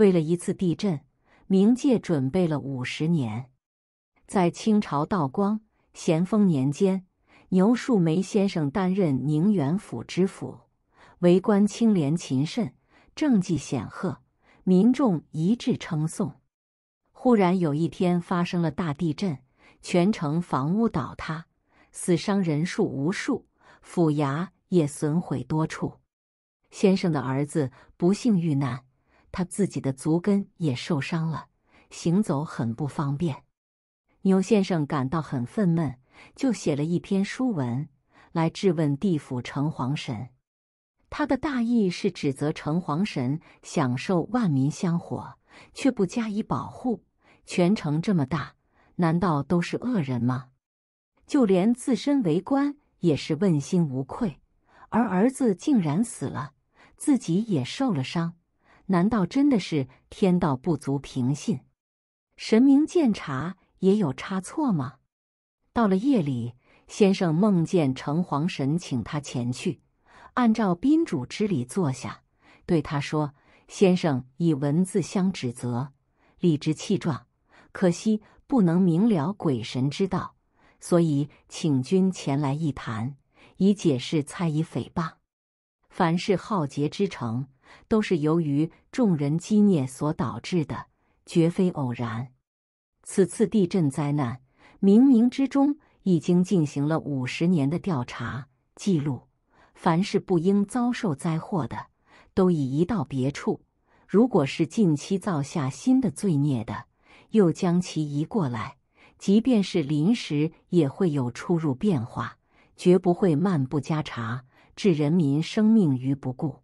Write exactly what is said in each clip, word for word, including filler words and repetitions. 为了一次地震，冥界准备了五十年。在清朝道光、咸丰年间，牛树梅先生担任宁远府知府，为官清廉勤慎，政绩显赫，民众一致称颂。忽然有一天发生了大地震，全城房屋倒塌，死伤人数无数，府衙也损毁多处。先生的儿子不幸遇难，他自己的足跟也受伤了，行走很不方便。牛先生感到很愤懑，就写了一篇书文来质问地府城隍神。他的大意是指责城隍神享受万民香火，却不加以保护。全城这么大，难道都是恶人吗？就连自身为官也是问心无愧，而儿子竟然死了，自己也受了伤，难道真的是天道不足凭信？神明鉴察也有差错吗？到了夜里，先生梦见城隍神请他前去，按照宾主之礼坐下，对他说：先生以文字相指责，理直气壮，可惜不能明了鬼神之道，所以请君前来一谈，以解释猜疑诽谤。凡是浩劫之成，都是由于众人积孽所导致的，绝非偶然。此次地震灾难，冥冥之中已经进行了五十年的调查记录，凡是不应遭受灾祸的，都已移到别处；如果是近期造下新的罪孽的，又将其移过来。即便是临时，也会有出入变化，绝不会漫不加查，置人民生命于不顾。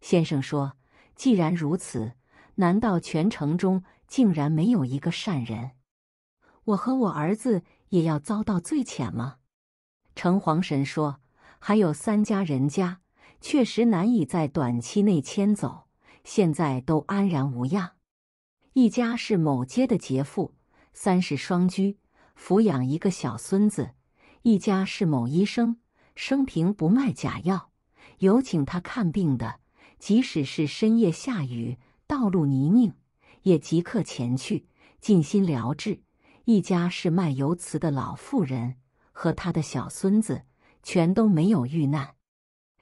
先生说：既然如此，难道全城中竟然没有一个善人？我和我儿子也要遭到罪谴吗？城隍神说，还有三家人家确实难以在短期内迁走，现在都安然无恙。一家是某街的劫富，三世双居，抚养一个小孙子；一家是某医生，生平不卖假药，有请他看病的，即使是深夜下雨，道路泥泞，也即刻前去尽心疗治。一家是卖油瓷的老妇人和他的小孙子，全都没有遇难。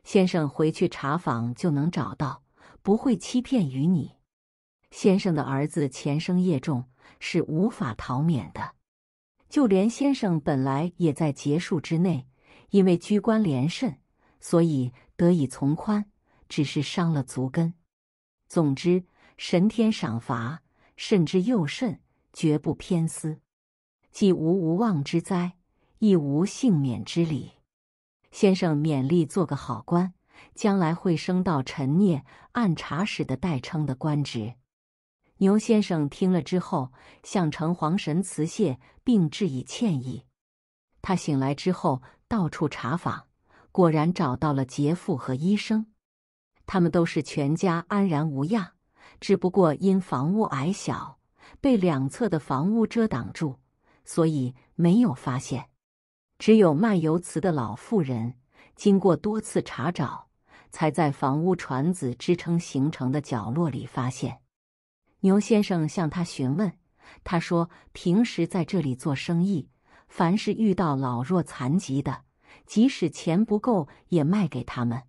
先生回去查访就能找到，不会欺骗于你。先生的儿子前生业重，是无法逃免的。就连先生本来也在劫数之内，因为居官廉慎，所以得以从宽，只是伤了足跟。总之，神天赏罚，慎之又慎，绝不偏私。既无无妄之灾，亦无幸免之理。先生勉励做个好官，将来会升到陈聂按察使的代称的官职。牛先生听了之后，向城隍神辞谢，并致以歉意。他醒来之后到处查访，果然找到了劫富和医生，他们都是全家安然无恙，只不过因房屋矮小，被两侧的房屋遮挡住，所以没有发现。只有卖油瓷的老妇人，经过多次查找，才在房屋船子支撑形成的角落里发现。牛先生向他询问，他说平时在这里做生意，凡是遇到老弱残疾的，即使钱不够也卖给他们，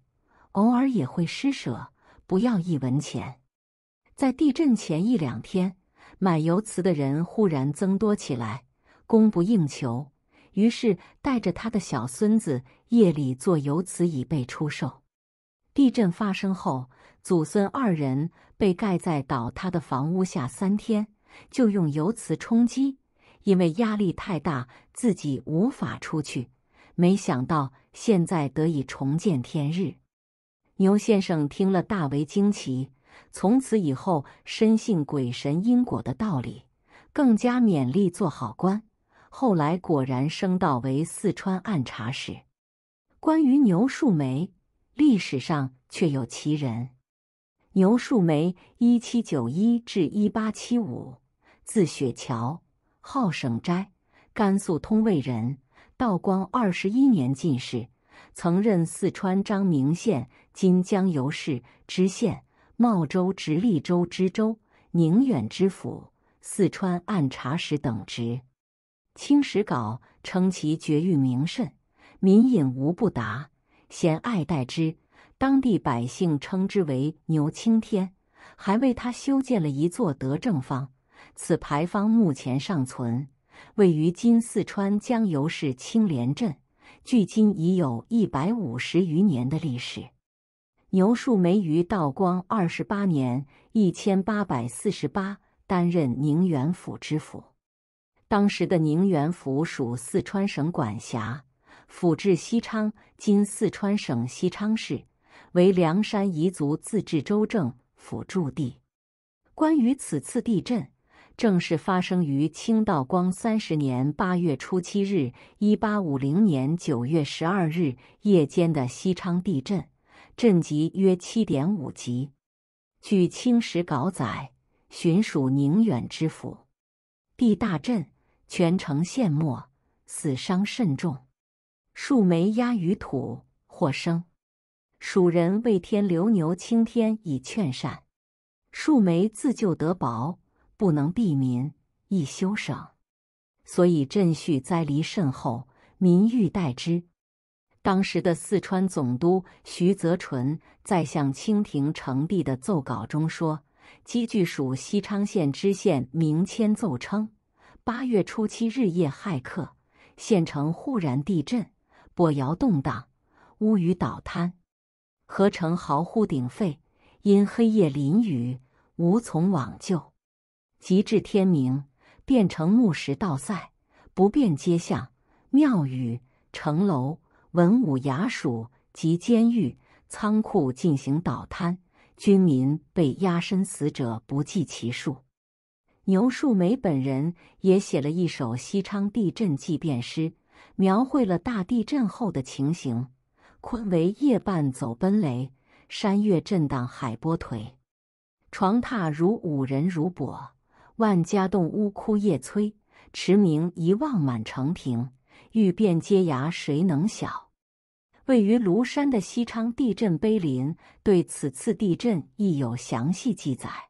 偶尔也会施舍，不要一文钱。在地震前一两天，买油瓷的人忽然增多起来，供不应求，于是带着他的小孙子夜里做油瓷以备出售。地震发生后，祖孙二人被盖在倒塌的房屋下三天，就用油瓷充饥，因为压力太大，自己无法出去，没想到现在得以重见天日。牛先生听了大为惊奇，从此以后深信鬼神因果的道理，更加勉励做好官。后来果然升到为四川按察使。关于牛树梅，历史上确有其人。牛树梅一七九一至一八七五，字雪桥，号省斋，甘肃通渭人，道光二十一年进士，曾任四川章明县、今江油市知县、茂州直隶州知州、宁远知府、四川按察使等职。清史稿称其绝育名甚，民饮无不达，咸爱戴之。当地百姓称之为牛青天，还为他修建了一座德政坊。此牌坊目前尚存，位于今四川江油市青莲镇，距今已有一百五十余年的历史。牛树梅于道光二十八年（一千八百四十八）担任宁远府知府。当时的宁远府属四川省管辖，府治西昌（今四川省西昌市），为凉山彝族自治州政府驻地。关于此次地震，正是发生于清道光三十年八月初七日 （一八五零 年九月十二日）夜间的西昌地震，震级约 七点五 级。据清史稿载，寻属宁远知府。地大震，全城陷没，死伤甚重。树梅压于土，获生。蜀人为天留牛青天以劝善，树梅自救得薄，不能庇民，亦休省，所以震序灾黎甚厚，民欲待之。当时的四川总督徐泽纯在向清廷呈递的奏稿中说，积聚属西昌县知县明谦奏称，八月初七日夜骇客，县城忽然地震，波摇动荡，屋宇倒塌，合城壕忽鼎沸，因黑夜淋雨，无从往救。及至天明，变成木石道塞，不便街巷、庙宇、城楼、文武衙署及监狱、仓库进行倒塌，军民被压身，死者不计其数。牛树梅本人也写了一首西昌地震纪变诗，描绘了大地震后的情形。坤为夜半走奔雷，山岳震荡海波颓。床榻如舞人如帛，万家栋屋枯叶摧。驰名一望满城平，欲辨阶涯谁能晓？位于庐山的西昌地震碑林对此次地震亦有详细记载。